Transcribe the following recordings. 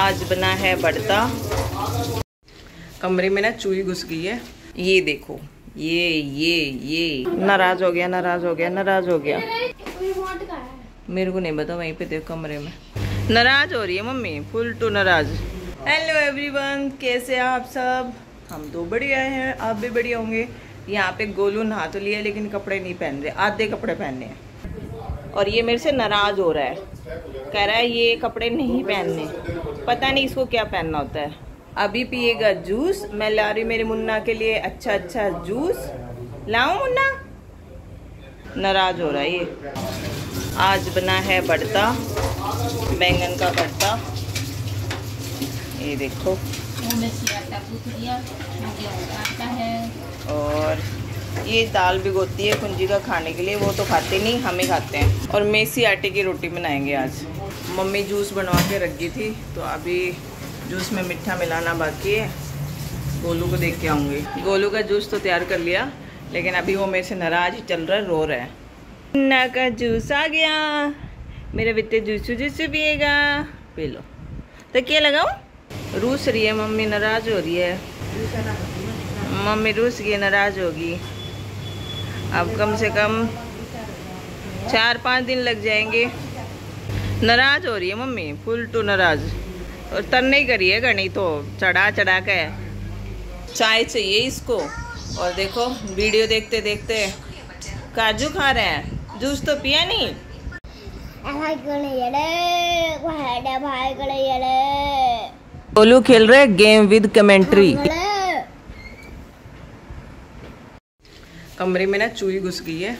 आज बना है भरता। कमरे में ना चूही घुस गई है, ये देखो, ये नाराज हो गया। मेरे को नहीं पता, वहीं पे देखो कमरे में नाराज हो रही है मम्मी, फुल टू नाराज। हेलो एवरीवन, कैसे हैं आप सब? हम तो बढ़िया हैं, आप भी बढ़िया होंगे। यहाँ पे गोलू नहा तो लिया लेकिन कपड़े नहीं पहन रहे, आधे कपड़े पहनने हैं। और ये मेरे से नाराज हो रहा है, कह रहा है ये कपड़े नहीं पहनने, पता नहीं इसको क्या पहनना होता है। अभी पिएगा जूस, मैं ला रही मेरे मुन्ना के लिए अच्छा अच्छा जूस। लाऊं मुन्ना? नाराज हो रहा है ये। आज बना है भरता, बैंगन का भरता, ये देखो। और ये दाल भिगोती है कुंजिका खाने के लिए, वो तो खाते नहीं, हम ही खाते हैं। और मेसी आटे की रोटी बनाएंगे आज। मम्मी जूस बनवा के रख गई थी, तो अभी जूस में मीठा मिलाना बाकी है। गोलू को देख के आऊँगी। गोलू का जूस तो तैयार कर लिया, लेकिन अभी वो मेरे से नाराज़ ही चल रहा है, रो रहा है। मुन्ना का जूस आ गया, मेरा बेटे जूसू पिएगा। पी लो, तो क्या लगाऊँ? रूस रही है मम्मी, नाराज़ हो रही है मम्मी, रूस की नाराज होगी। अब कम से कम 4-5 दिन लग जाएंगे। नाराज हो रही है मम्मी, फुल टू नाराज। और तर नहीं करिए गणी, तो चढ़ा चढ़ा के चाय चाहिए इसको। और देखो वीडियो देखते देखते काजू खा रहे हैं, जूस तो पिया नहीं। गोलू खेल रहे गेम विद कमेंट्री। कमरे में ना चूही घुस गई है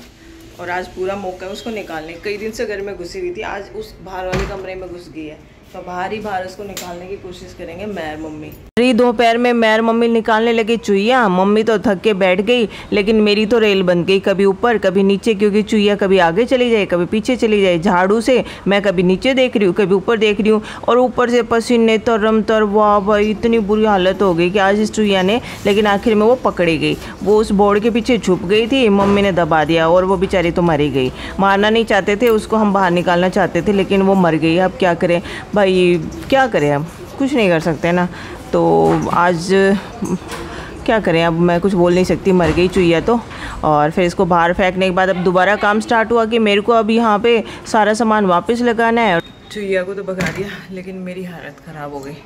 और आज पूरा मौका है उसको निकालने। कई दिन से घर में घुसी हुई थी, आज उस बाहर वाले कमरे में घुस गई है, तो बाहर ही बाहर उसको निकालने की कोशिश करेंगे मैं मम्मी। मेरी दोपहर में मैं मम्मी निकालने लगी चूहिया, मम्मी तो थक के बैठ गई, लेकिन मेरी तो रेल बन गई, कभी ऊपर कभी नीचे, क्योंकि चूहिया कभी आगे चली जाए कभी पीछे चली जाए। झाड़ू से मैं कभी नीचे देख रही हूँ कभी ऊपर देख रही हूँ, और ऊपर से पसीने तरम तर। वाह भाई, इतनी बुरी हालत हो गई कि आज इस चूहिया ने। लेकिन आखिर में वो पकड़ी गई, वो उस बोर्ड के पीछे छुप गई थी, मम्मी ने दबा दिया और वो बेचारी तो मर ही गई। मारना नहीं चाहते थे उसको, हम बाहर निकालना चाहते थे, लेकिन वो मर गई। अब क्या करें भाई, क्या करें, अब कुछ नहीं कर सकते ना। तो आज क्या करें, अब मैं कुछ बोल नहीं सकती, मर गई चूहिया तो। और फिर इसको बाहर फेंकने के बाद अब दोबारा काम स्टार्ट हुआ कि मेरे को अब यहाँ पे सारा सामान वापस लगाना है। चूहिया को तो भगा दिया, लेकिन मेरी हालत ख़राब हो गई,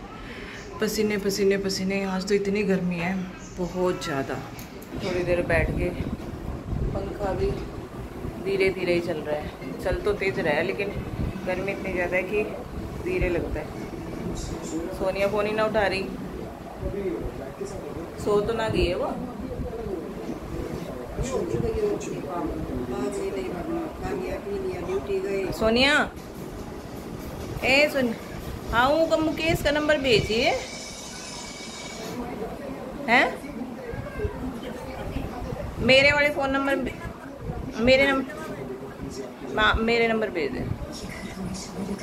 पसीने पसीने पसीने। आज तो इतनी गर्मी है, बहुत ज़्यादा। थोड़ी देर बैठ के, पंखा भी धीरे धीरे ही चल रहा है, चल तो तेज़ रहा है लेकिन गर्मी इतनी ज़्यादा है कि धीरे लगता है। सोनिया फोन ही ना उठा रही, सो तो ना गई है वो। सोनिया, ए सुन, हाँ का मुकेश का नंबर भेजिए हैं, मेरे वाले फ़ोन नंबर, मेरे नंबर भेज दे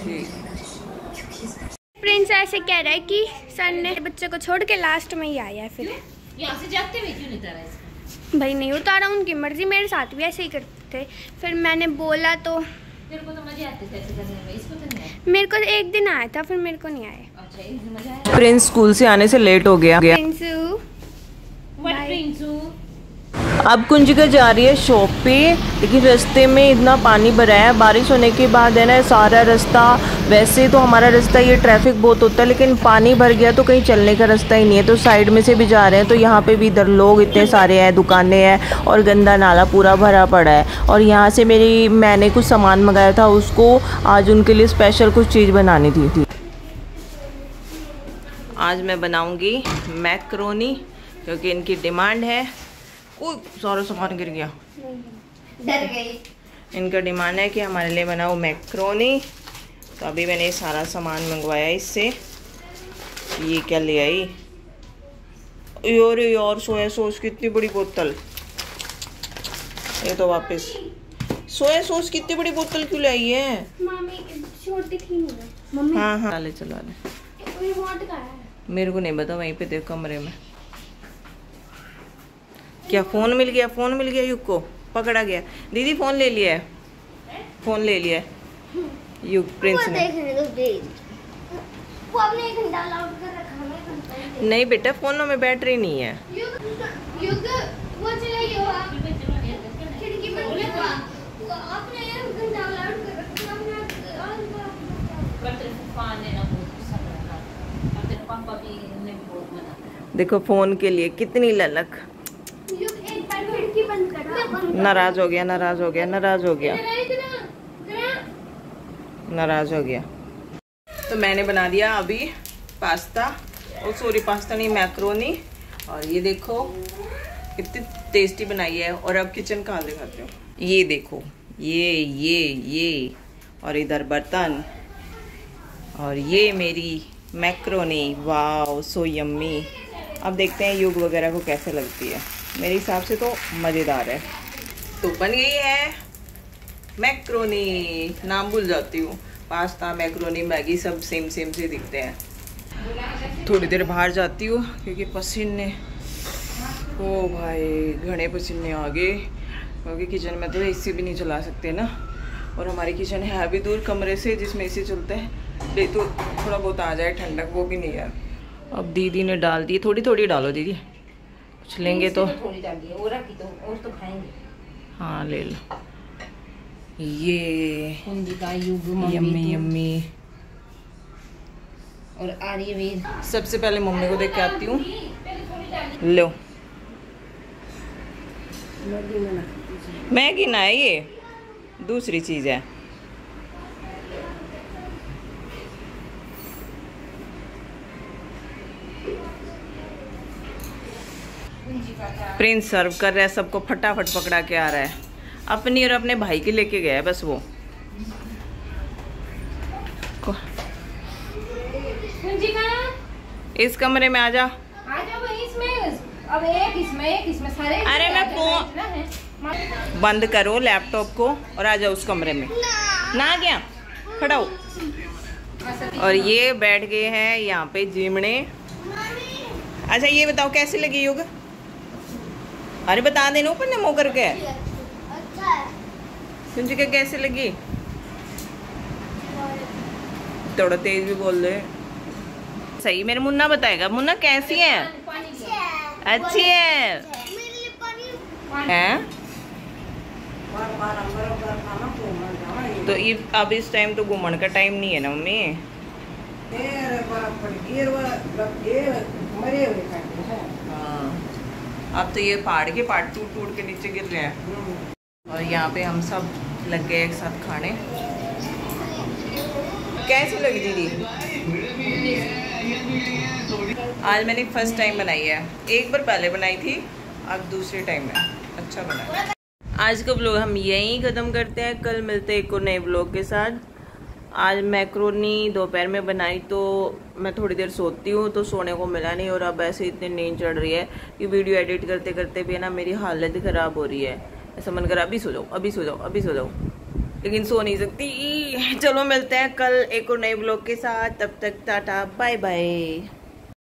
ठीक। प्रिंस ऐसे कह रहा है कि सर ने बच्चे को छोड़ के लास्ट में ही आया है, फिर यहाँ से जाते हुए क्यों नहीं उतारा? भाई नहीं उतारा, उनकी मर्जी। मेरे साथ भी ऐसे ही करते थे, फिर मैंने बोला तो तेरे को तो मजे आते थे ऐसे करने में, इसको तो नहीं। मेरे को एक दिन आया था, फिर मेरे को नहीं आया। अच्छा, एक दिन मजा आया। प्रिंस स्कूल से आने से लेट हो गया। प्रिंसू अब कुंजिका जा रही है शॉप पे, लेकिन रास्ते में इतना पानी भरा है, बारिश होने के बाद है ना सारा रास्ता। वैसे तो हमारा रास्ता ये ट्रैफिक बहुत होता है, लेकिन पानी भर गया तो कहीं चलने का रास्ता ही नहीं है, तो साइड में से भी जा रहे हैं। तो यहाँ पे भी इधर लोग इतने सारे हैं, दुकानें हैं, और गंदा नाला पूरा भरा पड़ा है। और यहाँ से मैंने कुछ सामान मंगाया था, उसको आज उनके लिए स्पेशल कुछ चीज़ बनानी थी। आज मैं बनाऊँगी मैकरोनी, क्योंकि इनकी डिमांड है। ओ, सारा सामान गिर गया, डर गई। इनका डिमांड है कि हमारे लिए बनाओ मैक्रोनी, तो अभी मैंने सारा सामान मंगवाया इससे। ये क्या ले आई? और यार सोया सॉस की इतनी बड़ी बोतल, ये तो वापस। सोया सॉस की इतनी बड़ी बोतल क्यों लाई है मामी? छोटी थी मम्मी। हाँ हाँ, ले चला ले, मेरे को नहीं पता, वहीं पे देखो कमरे में। क्या फ़ोन मिल गया? फ़ोन मिल गया युग को, पकड़ा गया। दीदी फ़ोन ले लिया है, फ़ोन ले लिया है युग। प्रिंस ने वो आपने 1 घंटा अलाउड कर रखा है। नहीं बेटा, फोनों में बैटरी नहीं है। युग वो चलाइयो आप खिड़की बंद करवा। आपने 1 घंटा अलाउड कर रखा है। हमने ऑन कर बटन फान देना बहुत सब रखा। अपने पापा भी ने बहुत मना। देखो फोन के लिए कितनी ललक। युग एक बार खिड़की बंद कर। नाराज हो गया, नाराज हो गया, नाराज हो गया, नाराज हो गया। तो मैंने बना दिया अभी पास्ता, और सॉरी पास्ता नहीं, मैक्रोनी। और ये देखो कितनी टेस्टी बनाई है। और अब किचन कहाँ दिखाते हो, ये देखो ये और इधर बर्तन, और ये मेरी मैक्रोनी। Wow so yummy. अब देखते हैं योग वगैरह को कैसे लगती है। मेरे हिसाब से तो मज़ेदार है। तो बन गई है मैक्रोनी। नाम भूल जाती हूँ, पास्ता मैक्रोनी मैगी सब सेम से दिखते हैं। थोड़ी देर बाहर जाती हूँ क्योंकि पसीने, ओ भाई घने पसीने आ गए, क्योंकि किचन में तो एसी भी नहीं चला सकते ना। और हमारी किचन है अभी दूर कमरे से जिसमें एसी चलते हैं, ले तो थोड़ा बहुत आ जाए ठंडक, वो भी नहीं है। अब दीदी ने डाल दी, थोड़ी थोड़ी डालो दीदी, कुछ लेंगे तो थोड़ी डालिए, और तो खाएंगे। हाँ ले लो। ये यम्मी यम्मी। और आर्यवेद सबसे पहले मम्मी को देख के आती हूँ। लो मैगी ना है, ये दूसरी चीज़ है। प्रिंस सर्व कर रहा है सबको, फटाफट पकड़ा के आ रहा है। अपनी और अपने भाई के लेके गया है बस। वो इस कमरे में आजा, इसमें अब एक इसमें सारे। अरे मैं फोन बंद करो लैपटॉप को और आ जाओ उस कमरे में ना। क्या खड़ा हो। और ये बैठ गए हैं यहाँ पे जीमने। अच्छा ये बताओ कैसी लगी योग। अरे बता देना ऊपर ने मुँह करके। कुंजिका कैसे लगी, थोड़ा तेज भी बोल दे सही। मेरे मुन्ना बताएगा। मुन्ना कैसी है, अच्छी है, हैं? तो अब इस टाइम तो घूमने का टाइम नहीं है ना मम्मी। अब तो ये पहाड़ के पार्ट टूट के नीचे गिर रहे हैं। और यहाँ पे हम सब लग गए एक साथ खाने। कैसी लगी दीदी? आज मैंने फर्स्ट टाइम बनाई है, एक बार पहले बनाई थी, अब दूसरे टाइम है। अच्छा बना। आज का व्लॉग हम यहीं ख़त्म करते हैं, कल मिलते हैं एक और नए व्लॉग के साथ। आज मैक्रोनी दोपहर में बनाई, तो मैं थोड़ी देर सोती हूँ तो सोने को मिला नहीं, और अब ऐसे इतनी नींद चढ़ रही है कि वीडियो एडिट करते करते भी है ना मेरी हालत ख़राब हो रही है। ऐसा मन कर अभी सो जाओ, अभी सो जाओ, अभी सो जाओ, लेकिन सो नहीं सकती। चलो मिलते हैं कल एक और नए व्लॉग के साथ, तब तक टाटा बाय बाय।